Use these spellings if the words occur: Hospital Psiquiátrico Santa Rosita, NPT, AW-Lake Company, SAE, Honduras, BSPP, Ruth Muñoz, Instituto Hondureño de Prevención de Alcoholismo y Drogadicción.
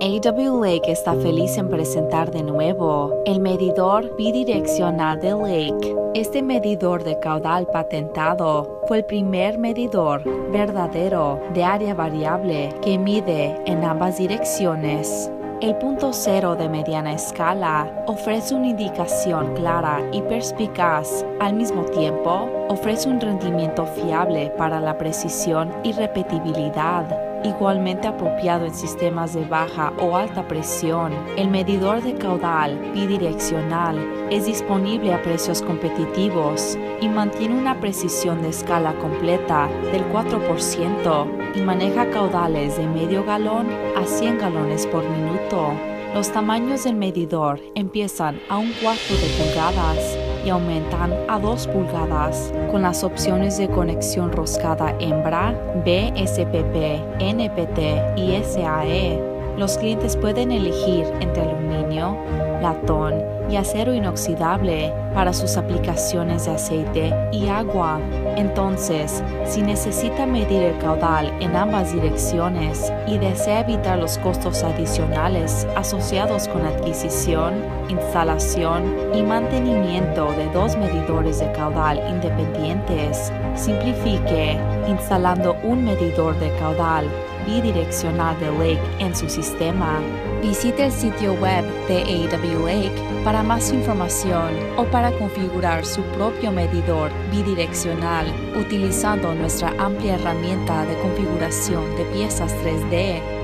AW-Lake está feliz en presentar de nuevo el medidor bidireccional de Lake. Este medidor de caudal patentado fue el primer medidor verdadero de área variable que mide en ambas direcciones. El punto cero de mediana escala ofrece una indicación clara y perspicaz. Al mismo tiempo, ofrece un rendimiento fiable para la precisión y repetibilidad. Igualmente apropiado en sistemas de baja o alta presión, el medidor de caudal bidireccional es disponible a precios competitivos y mantiene una precisión de escala completa del 4% y maneja caudales de medio galón a 100 galones por minuto. Los tamaños del medidor empiezan a 1/4 de pulgadas y aumentan a 2 pulgadas, con las opciones de conexión roscada hembra, BSPP, NPT y SAE. Los clientes pueden elegir entre aluminio, latón y acero inoxidable para sus aplicaciones de aceite y agua. Entonces, si necesita medir el caudal en ambas direcciones y desea evitar los costos adicionales asociados con adquisición, instalación y mantenimiento de dos medidores de caudal independientes, simplifique instalando un medidor de caudal bidireccional de Lake en su sistema. Visite el sitio web de AW-Lake para más información o para configurar su propio medidor bidireccional utilizando nuestra amplia herramienta de configuración de piezas 3D.